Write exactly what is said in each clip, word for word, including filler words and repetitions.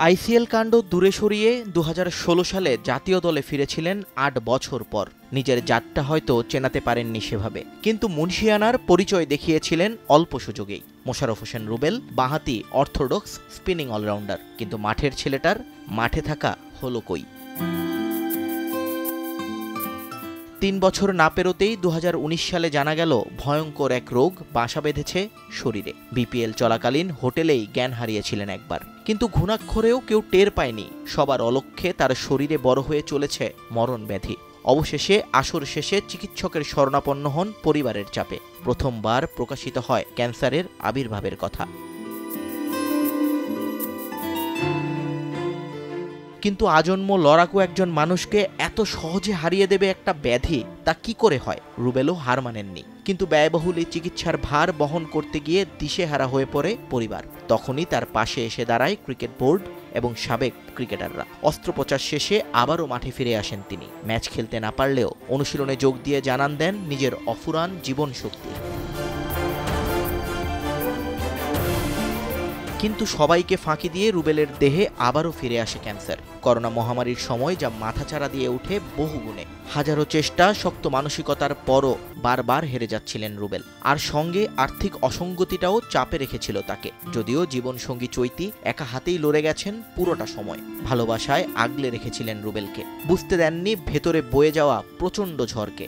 ICL कांड दूरे सरिए दो हज़ार ষোলো साले जातीय दले फिरेছিলেন आठ बछर पर। निजेर जातटा हयतो चेनाते पारेननि सेभावे, किन्तु मुनशियानार परिचय देखिएছিলেন अल्प सुयोगेई। मोशाररफ होसेन रुबेल बाहाती अर्थोडक्स स्पिनिंग अलराउंडार, किन्तु माठेर छेलेटार माठे थाका हलो कई। तीन बछर ना पेरोतेई दो हज़ार उन्नीस साले जाना गेल भयंकर एक रोग बासा बेधेछे शरीरे। बीपीएल चलाकालीन होटेलेई ज्ञान हारिएছিলেন एकबार, किन्तु घुणाक्षरेও কেউ টের পায়নি সবার অলক্ষ্যে তার শরীরে বড় হয়ে চলেছে মরণ ব্যাধি। অবশেষে আসর শেষে চিকিৎসকের শরণাপন্ন হন পরিবারের চাপে। প্রথমবার প্রকাশিত হয় ক্যান্সারের আবির্ভাবের কথা। কিন্তু আজন্ম লড়াকু একজন মানুষকে এত সহজে হারিয়ে দেবে একটা ব্যাধি, তা কি করে হয়? রুবেলও হার মানেননি, কিন্তু ব্যয়বহুল এই চিকিৎসার ভার বহন করতে গিয়ে দিশেহারা হয়ে পড়ে পরিবার। তখনই তার পাশে এসে দাঁড়ায় ক্রিকেট বোর্ড এবং সাবেক ক্রিকেটাররা। অস্ত্রোপচার শেষে আবারও মাঠে ফিরে আসেন তিনি। ম্যাচ খেলতে না পারলেও অনুশীলনে যোগ দিয়ে জানান দেন নিজের অফুরান জীবন শক্তি। কিন্তু সবাইকে ফাঁকি দিয়ে রুবেলের দেহে আবারও ফিরে আসে ক্যান্সার। করোনা মহামারীর সময় যা মাথাচাড়া দিয়ে ওঠে বহুগুণে। হাজারো চেষ্টা, শক্ত মানসিকতার পরও বারবার হেরে যাচ্ছিলেন রুবেল। আর সঙ্গে আর্থিক অসঙ্গতিটাও চাপে রেখেছিল তাকে। যদিও জীবনসঙ্গী চৈতি একা হাতেই লড়ে গেছেন পুরোটা সময়। ভালোবাসায় আগলে রেখেছিলেন রুবেলকে, বুঝতে দেননি ভেতরে বয়ে যাওয়া প্রচণ্ড ঝড়কে।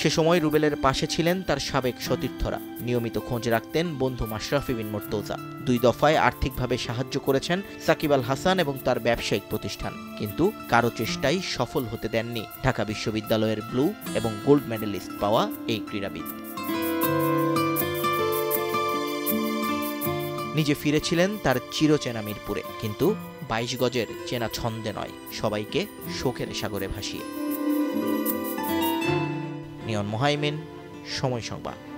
সে সময় রুবেলের পাশে ছিলেন তার সাবেক সতীর্থরা। নিয়মিত খোঁজ রাখতেন বন্ধু মাশরাফি বিন মুর্তজা। দুই দফায় আর্থিকভাবে সাহায্য করেছেন সাকিব আল হাসান এবং তার ব্যবসায়িক প্রতিষ্ঠান। কিন্তু কারো চেষ্টাই সফল হতে দেননি ঢাকা বিশ্ববিদ্যালয়ের ব্লু এবং গোল্ড মেডেলিস্ট পাওয়া এই ক্রীড়াবিদ। নিজে ফিরেছিলেন তার চিরচেনা মিরপুরে, কিন্তু বাইশ গজের চেনা ছন্দে নয়, সবাইকে শোকের সাগরে ভাসিয়ে। নিয়ন মোহাইমিন, সময় সংবাদ।